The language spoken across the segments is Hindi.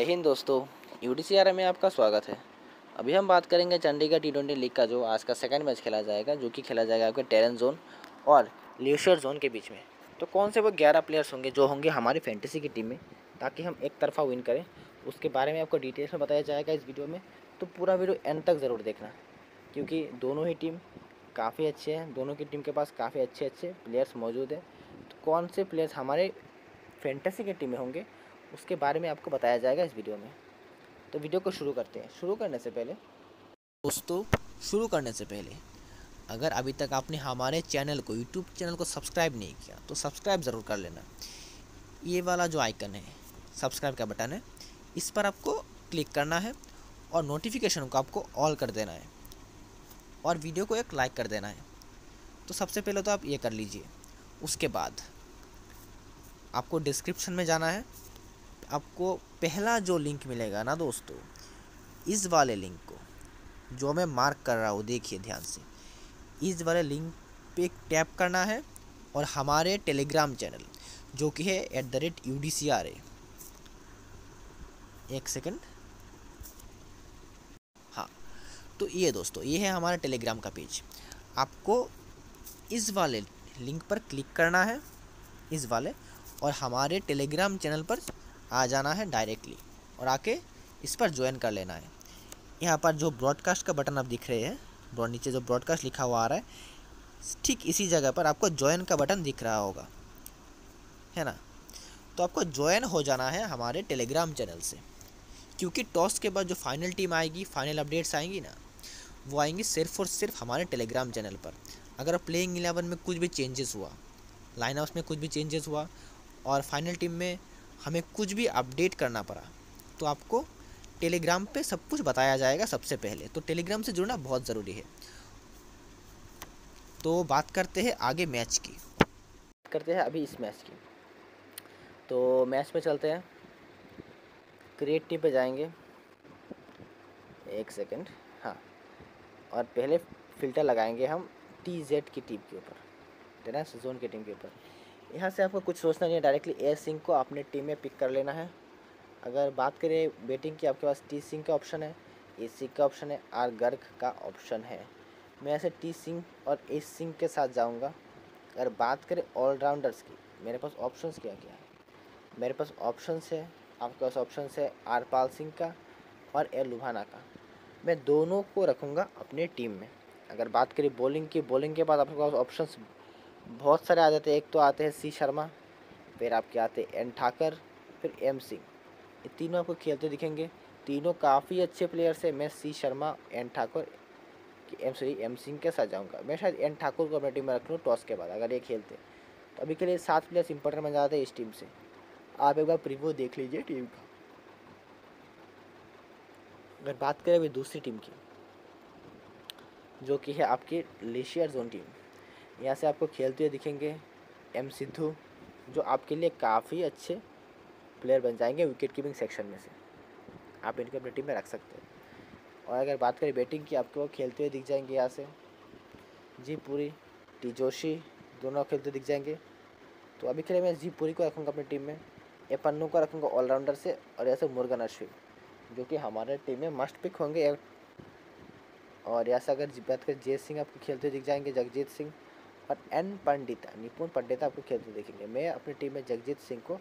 जय हिंद दोस्तों, UDCR में आपका स्वागत है। अभी हम बात करेंगे चंडीगढ़ T20 लीग का जो आज का सेकंड मैच खेला जाएगा, जो कि खेला जाएगा आपके टेरेंस जोन और लेशर जोन के बीच में। तो कौन से वो 11 प्लेयर्स होंगे जो होंगे हमारी फैंटेसी की टीम में, ताकि हम एक तरफा विन करें, उसके बारे में आपको डिटेल्स में बताया जाएगा इस वीडियो में। तो पूरा वीडियो एंड तक ज़रूर देखना, क्योंकि दोनों ही टीम काफ़ी अच्छे हैं, दोनों की टीम के पास काफ़ी अच्छे अच्छे प्लेयर्स मौजूद हैं। तो कौन से प्लेयर्स हमारे फैंटेसी की टीम में होंगे उसके बारे में आपको बताया जाएगा इस वीडियो में। तो वीडियो को शुरू करते हैं। शुरू करने से पहले अगर अभी तक आपने हमारे चैनल को यूट्यूब चैनल को सब्सक्राइब नहीं किया तो सब्सक्राइब ज़रूर कर लेना। ये वाला जो आइकन है, सब्सक्राइब का बटन है, इस पर आपको क्लिक करना है और नोटिफिकेशन को आपको ऑल कर देना है और वीडियो को एक लाइक कर देना है। तो सबसे पहले तो आप ये कर लीजिए। उसके बाद आपको डिस्क्रिप्शन में जाना है, आपको पहला जो लिंक मिलेगा ना दोस्तों, इस वाले लिंक को जो मैं मार्क कर रहा हूँ, देखिए ध्यान से, इस वाले लिंक पे टैप करना है और हमारे टेलीग्राम चैनल जो कि है @UDCR है। एक सेकंड, हाँ, तो ये दोस्तों ये है हमारा टेलीग्राम का पेज। आपको इस वाले लिंक पर क्लिक करना है, इस वाले, और हमारे टेलीग्राम चैनल पर आ जाना है डायरेक्टली और आके इस पर ज्वाइन कर लेना है। यहाँ पर जो ब्रॉडकास्ट का बटन आप दिख रहे हैं, नीचे जो ब्रॉडकास्ट लिखा हुआ आ रहा है, ठीक इसी जगह पर आपको ज्वाइन का बटन दिख रहा होगा, है ना। तो आपको ज्वाइन हो जाना है हमारे टेलीग्राम चैनल से, क्योंकि टॉस के बाद जो फाइनल टीम आएगी, फाइनल अपडेट्स आएंगी ना, वो आएंगी सिर्फ और सिर्फ हमारे टेलीग्राम चैनल पर। अगर प्लेइंग 11 में कुछ भी चेंजेस हुआ, लाइनअप्स में कुछ भी चेंजेस हुआ और फाइनल टीम में हमें कुछ भी अपडेट करना पड़ा तो आपको टेलीग्राम पे सब कुछ बताया जाएगा सबसे पहले। तो टेलीग्राम से जुड़ना बहुत ज़रूरी है। तो बात करते हैं आगे मैच की, करते हैं अभी इस मैच की। तो मैच में चलते हैं, क्रिएट टीम पे जाएंगे, एक सेकंड, हाँ, और पहले फिल्टर लगाएंगे हम TZ की टीम के ऊपर, टेरेस जोन की टीम के ऊपर। यहाँ से आपको कुछ सोचना नहीं है, डायरेक्टली A सिंह को अपने टीम में पिक कर लेना है। अगर बात करें बैटिंग की, आपके पास T सिंह का ऑप्शन है, A सिंह का ऑप्शन है, R गर्ग का ऑप्शन है। मैं ऐसे T सिंह और A सिंह के साथ जाऊँगा। अगर बात करें ऑलराउंडर्स की, मेरे पास ऑप्शंस क्या है, मेरे पास ऑप्शंस है, आपके पास ऑप्शंस है R पाल सिंह का और A लुभाना का। मैं दोनों को रखूँगा अपने टीम में। अगर बात करें बॉलिंग की, बॉलिंग के बाद आपके पास ऑप्शंस बहुत सारे आ जाते हैं। एक तो आते हैं C शर्मा, फिर आपके आते हैं N ठाकर, फिर M सिंह। ये तीनों आपको खेलते दिखेंगे, तीनों काफ़ी अच्छे प्लेयर्स हैं। मैं C Sharma, N Thakur, M Singh के साथ जाऊँगा। मैं शायद N ठाकुर को अपनी टीम में रख लूँ टॉस के बाद, अगर ये खेलते। तो अभी के लिए 7 प्लेयर्स इंपॉर्टेंट बन जाते हैं इस टीम से। आप एक बार प्रीव्यू देख लीजिए टीम का। अगर बात करें अभी दूसरी टीम की, जो कि है आपकी लेशियर जोन टीम, यहाँ से आपको खेलते हुए दिखेंगे M सिद्धू, जो आपके लिए काफ़ी अच्छे प्लेयर बन जाएंगे विकेट कीपिंग सेक्शन में से। आप इनको अपनी टीम में रख सकते हैं। और अगर बात करें बैटिंग की, आपको खेलते हुए दिख जाएंगे यहाँ से जी पुरी, T जोशी, दोनों खेलते दिख जाएंगे। तो अभी के लिए मैं जी पुरी को रखूँगा अपनी टीम में, A पन्नू को रखूँगा ऑलराउंडर से, और यहाँ से मुर्गन अश्विन जो कि हमारे टीम में मस्ट पिक होंगे। और यहाँ से अगर बात करें जय सिंह, आपको खेलते हुए दिख जाएंगे जगजीत सिंह, और निपुण पंडिता आपको खेलते देखेंगे। मैं अपनी टीम में जगजीत सिंह को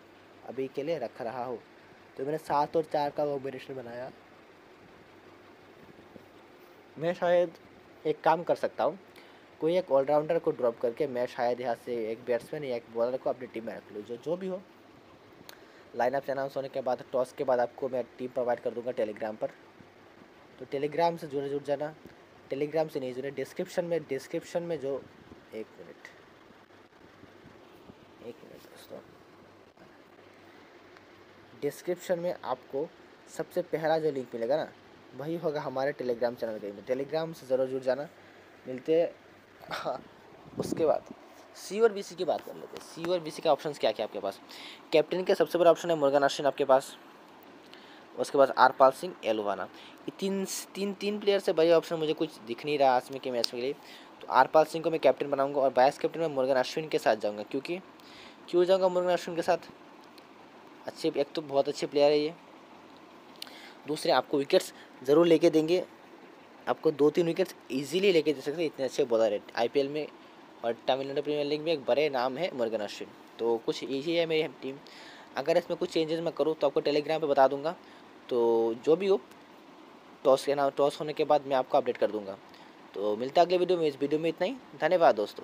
अभी के लिए रख रहा हूँ। तो मैंने 7 और 4 का कॉम्बिनेशन बनाया। मैं शायद एक काम कर सकता हूँ, कोई एक ऑलराउंडर को ड्रॉप करके मैं शायद यहाँ से एक बैट्समैन या एक बॉलर को अपनी टीम में रख लूँ। जो भी हो, लाइनअप अनाउंस होने के बाद, टॉस के बाद आपको मैं टीम प्रोवाइड कर दूँगा टेलीग्राम पर। तो टेलीग्राम से जुड़ जाना। टेलीग्राम से नहीं जुड़े, डिस्क्रिप्शन में जो, एक मिनट दोस्तों, डिस्क्रिप्शन में आपको सबसे पहला जो लिंक मिलेगा ना, वही होगा हमारे टेलीग्राम चैनल के लिए। टेलीग्राम से ज़रूर जुड़ जाना। मिलते हैं। उसके बाद C और BC की बात कर लेते हैं। C और BC का ऑप्शन क्या है आपके पास? कैप्टन के सबसे बड़ा ऑप्शन है मुर्गन अश्विन आपके पास, उसके बाद R पाल सिंह, A लुभाना। ये तीन प्लेयर से भाई ऑप्शन मुझे कुछ दिख नहीं रहा आज में के मैच के लिए। तो R पाल सिंह को मैं कैप्टन बनाऊंगा और वाइस कैप्टन में मुर्गन अश्विन के साथ जाऊंगा। क्यों जाऊंगा मुर्गन अश्विन के साथ? एक तो बहुत अच्छे प्लेयर है ये, दूसरे आपको विकेट्स ज़रूर लेके देंगे, आपको 2-3 विकेट्स ईजिली लेके दे सकते हैं, इतने अच्छे बॉलर है IPL में और तमिलनाडु प्रीमियर लीग में एक बड़े नाम है मुरुगन अश्विन। तो कुछ ईजी है मेरी टीम। अगर इसमें कुछ चेंजेस मैं करूँ तो आपको टेलीग्राम पे बता दूंगा, तो जो भी हो टॉस होने के बाद मैं आपको अपडेट कर दूंगा। तो मिलता है अगले वीडियो में, इस वीडियो में इतना ही, धन्यवाद दोस्तों।